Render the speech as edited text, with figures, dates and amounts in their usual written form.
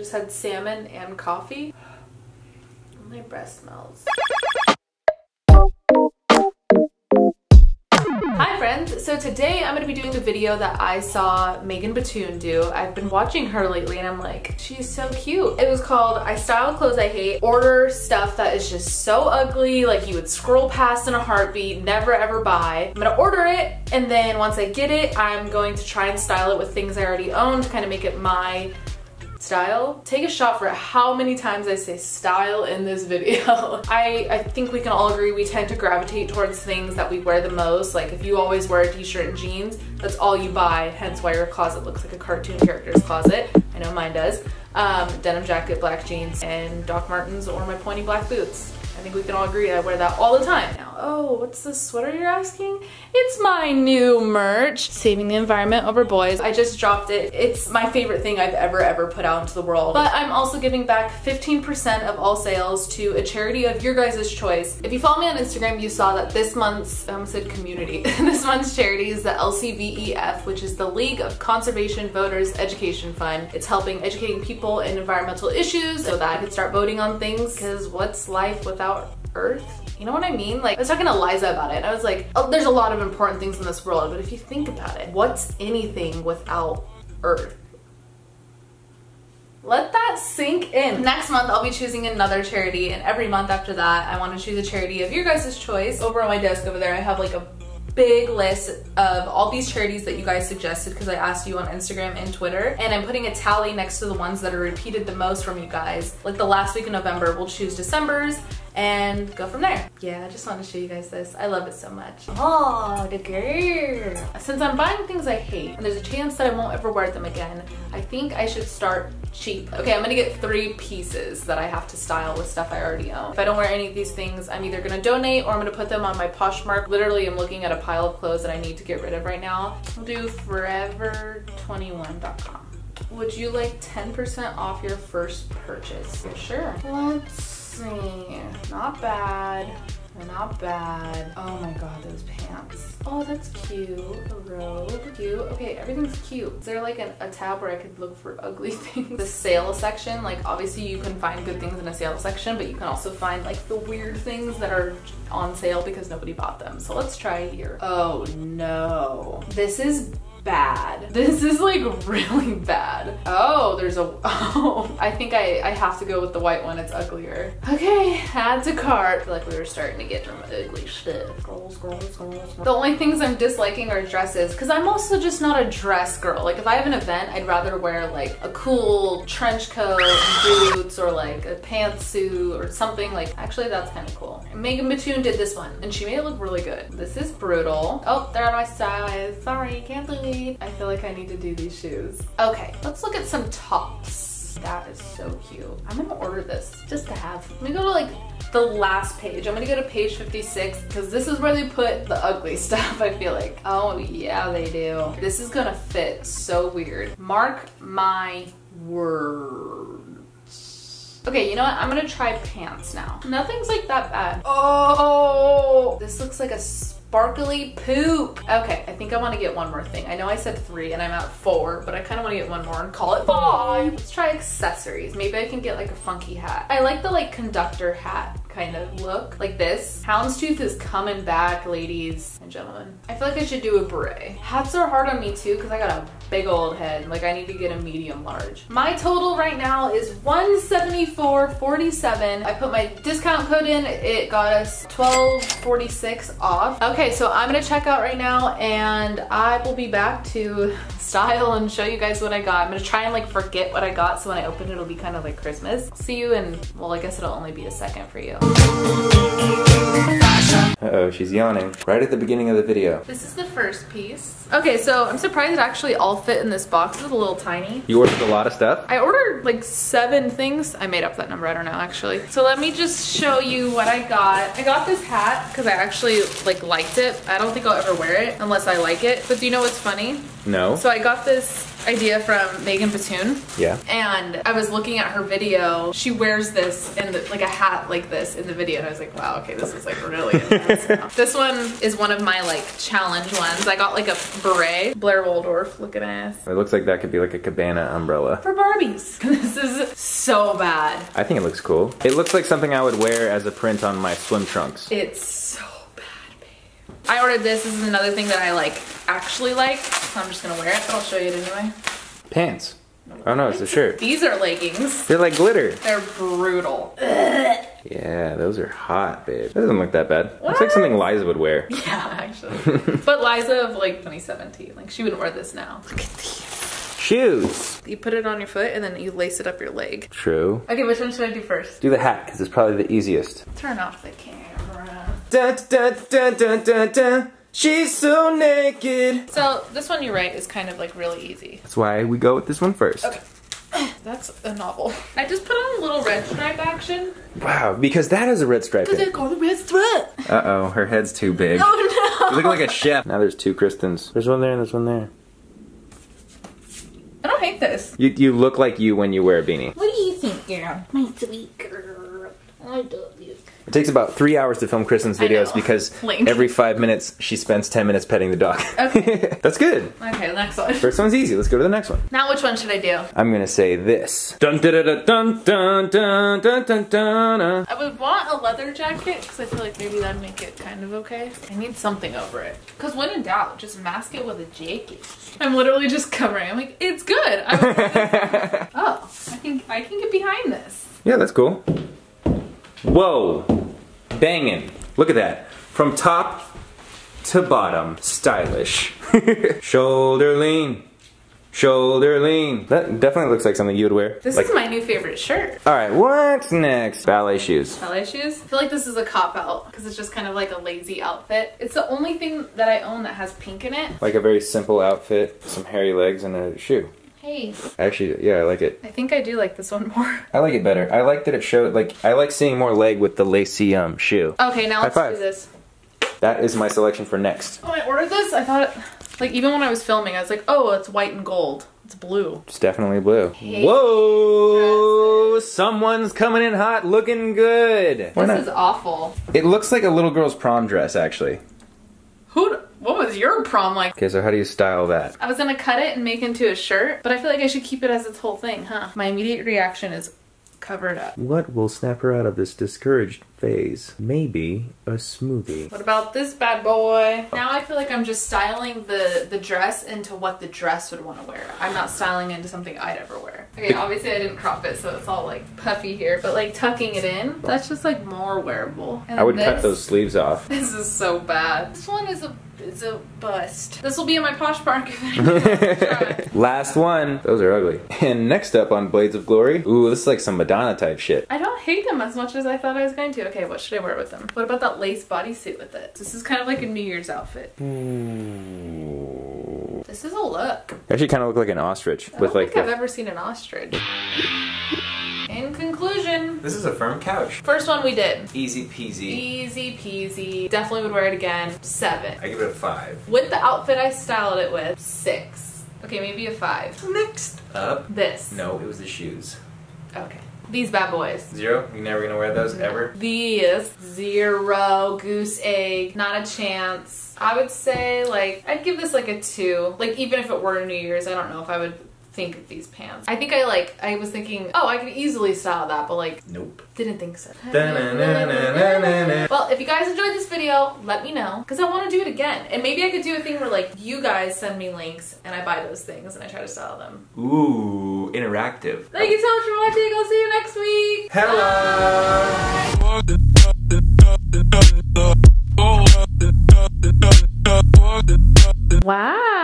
just had salmon and coffee. My breath smells. Hi friends, so today I'm going to be doing the video that I saw Megan Batoon do. I've been watching her lately and I'm like, she's so cute. It was called I Style Clothes I Hate, Order Stuff That Is Just So Ugly, like you would scroll past in a heartbeat, never ever buy. I'm going to order it, and then once I get it, I'm going to try and style it with things I already own to kind of make it my style. Take a shot for how many times I say style in this video. I think we can all agree we tend to gravitate towards things that we wear the most. Like if you always wear a t-shirt and jeans, that's all you buy, hence why your closet looks like a cartoon character's closet. I know mine does. Denim jacket, black jeans, and Doc Martens or my pointy black boots. I think we can all agree I wear that all the time now. Oh, what's this sweater you're asking? It's my new merch, Saving the Environment Over Boys. I just dropped it. It's my favorite thing I've ever put out into the world. But I'm also giving back 15% of all sales to a charity of your guys' choice. If you follow me on Instagram, you saw that this month's, I almost said community, this month's charity is the LCVEF, which is the League of Conservation Voters Education Fund. It's helping educating people in environmental issues so that I can start voting on things, because what's life without Earth? You know what I mean? Like, I was talking to Eliza about it and I was like, oh, there's a lot of important things in this world, but if you think about it, what's anything without Earth? Let that sink in. Next month I'll be choosing another charity, and every month after that I want to choose a charity of your guys' choice. Over on my desk over there I have like a big list of all these charities that you guys suggested, because I asked you on Instagram and Twitter, and I'm putting a tally next to the ones that are repeated the most from you guys. Like the last week of November, we'll choose December's and go from there. Yeah, I just want to show you guys this. I love it so much. Oh, the girl. Since I'm buying things I hate, and there's a chance that I won't ever wear them again, I think I should start cheap. Okay, I'm gonna get 3 pieces that I have to style with stuff I already own. If I don't wear any of these things, I'm either gonna donate or I'm gonna put them on my Poshmark. Literally, I'm looking at a pile of clothes that I need to get rid of right now. I'll do forever21.com. Would you like 10% off your first purchase? Sure. Let's see. Not bad. Not bad. Oh my god, those pants. Oh, that's cute. A robe. Cute. Okay, everything's cute. Is there like a tab where I could look for ugly things? The sale section, like obviously you can find good things in a sale section, but you can also find like the weird things that are on sale because nobody bought them. So let's try here. Oh no. This is bad. This is like really bad. Oh, there's a, oh, I think I have to go with the white one. It's uglier. Okay, add to cart. I feel like we were starting to get some ugly shit. Scroll, scroll, scroll, scroll. The only things I'm disliking are dresses, because I'm also just not a dress girl. Like if I have an event, I'd rather wear like a cool trench coat and boots, or like a pantsuit or something. Like actually that's kind of cool. Megan Batoon did this one and she made it look really good. This is brutal. Oh, they're out of my size. Sorry, can't believe. I feel like I need to do these shoes. Okay, let's look at some tops. That is so cute. I'm gonna order this just to have. Let me go to like the last page. I'm gonna go to page 56, because this is where they put the ugly stuff, I feel like. Oh yeah, they do. This is gonna fit so weird. Mark my words. Okay, you know what? I'm gonna try pants now. Nothing's like that bad. Oh, this looks like a sparkly poop. Okay, I think I want to get one more thing. I know I said 3 and I'm at 4, but I kind of want to get one more and call it 5. Let's try accessories. Maybe I can get like a funky hat. I like the like conductor hat kind of look, like this. Houndstooth is coming back, ladies and gentlemen. I feel like I should do a beret. Hats are hard on me too, because I got a big old head. Like I need to get a medium large. My total right now is $174.47. I put my discount code in. It got us $12.46 off. Okay, so I'm gonna check out right now and I will be back to style and show you guys what I got. I'm gonna try and like forget what I got, so when I open it, it'll be kind of like Christmas. See you in, well, I guess it'll only be a second for you. Uh-oh, she's yawning. Right at the beginning of the video. This is the first piece. Okay, so I'm surprised it actually all fit in this box. It's a little tiny. You ordered a lot of stuff? I ordered like 7 things. I made up that number, I don't know actually. So let me just show you what I got. I got this hat because I actually liked it. I don't think I'll ever wear it unless I like it. But do you know what's funny? No. So I got this idea from Megan Batoon. Yeah. And I was looking at her video. She wears this in the, like a hat like this in the video, and I was like, wow, okay, this is like really intense now. This one is one of my like challenge ones. I got like a beret. Blair Waldorf looking ass. It looks like that could be like a cabana umbrella. For Barbies. This is so bad. I think it looks cool. It looks like something I would wear as a print on my swim trunks. It's so bad, babe. I ordered this. This is another thing that I like, actually like. So I'm just gonna wear it, but I'll show you it anyway. Pants. Oh no, it's a shirt. These are leggings. They're like glitter. They're brutal. Ugh. Yeah, those are hot, babe. That doesn't look that bad. What? Looks like something Liza would wear. Yeah, actually. But Liza of like 2017, like she wouldn't wear this now. Look at these shoes. You put it on your foot and then you lace it up your leg. True. Okay, which one should I do first? Do the hat, because it's probably the easiest. Turn off the camera. Dun, dun, dun, dun, dun, dun. She's so naked. So this one you're right is kind of like really easy. That's why we go with this one first. Okay. That's a novel. I just put on a little red stripe action. Wow, because that is a red stripe. Because I call the red stripe. Uh-oh, her head's too big. Oh no. You look like a chef. Now there's two Kristens. There's one there and there's one there. I don't hate this. You look like you when you wear a beanie. What do you think, girl? My sweet girl. I love you. It takes about 3 hours to film Kristen's videos because every 5 minutes she spends 10 minutes petting the dog. Okay. That's good. Okay, next one. First one's easy. Let's go to the next one. Now which one should I do? I'm gonna say this. Dun da da da dun dun dun dun dun dun. I would want a leather jacket because I feel like maybe that'd make it kind of okay. I need something over it. Because when in doubt, just mask it with a jacket. I'm literally just covering. I'm like, it's good. Oh, I can get behind this. Yeah, that's cool. Whoa, bangin', look at that. From top to bottom, stylish. Shoulder lean, shoulder lean. That definitely looks like something you would wear. This is my new favorite shirt. All right, what's next? Ballet shoes. Ballet shoes? I feel like this is a cop-out because it's just kind of like a lazy outfit. It's the only thing that I own that has pink in it. Like a very simple outfit, some hairy legs and a shoe. Hey. Actually, yeah, I like it. I think I do like this one more. I like it better. I like that it showed, like, I like seeing more leg with the lacy shoe. Okay, now let's do this. That is my selection for next. When I ordered this, I thought, like, even when I was filming, I was like, oh, it's white and gold. It's blue. It's definitely blue. Hey. Whoa! Someone's coming in hot, looking good. This is awful. It looks like a little girl's prom dress, actually. What was your prom like? Okay, so how do you style that? I was gonna cut it and make it into a shirt, but I feel like I should keep it as its whole thing, huh? My immediate reaction is cover it up. What will snap her out of this discouraged phase? Maybe a smoothie. What about this bad boy? Now I feel like I'm just styling the dress into what the dress would want to wear. I'm not styling into something I'd ever wear. Okay, obviously I didn't crop it, so it's all like puffy here, but like tucking it in, that's just like more wearable. And I would cut those sleeves off. This is so bad. This one is a bust. This will be in my Poshmark event. Last one. Those are ugly. And next up on Blades of Glory. Ooh, this is like some Madonna type shit. I don't hate them as much as I thought I was going to. Okay, what should I wear with them? What about that lace bodysuit with it? This is kind of like a New Year's outfit. Ooh. This is a look. They actually kind of look like an ostrich. I don't think I've ever seen an ostrich. In conclusion, this is a firm couch. First one we did. Easy peasy. Easy peasy. Definitely would wear it again. 7. I give it a 5. With the outfit I styled it with, 6. Okay, maybe a 5. Next up. This. No, it was the shoes. Okay. These bad boys. 0? You're never gonna wear those ever? These. 0. Goose egg. Not a chance. I would say, like, I'd give this like a 2. Like, even if it were New Year's, I don't know if I would think of these pants. I think I was thinking, oh, I could easily style that, but like, nope. Didn't think so. Well, if you guys enjoyed this video, let me know, because I want to do it again. And maybe I could do a thing where like, you guys send me links and I buy those things and I try to style them. Ooh, interactive. Thank you so much for watching. I'll see you next week. Hello. Bye. Wow.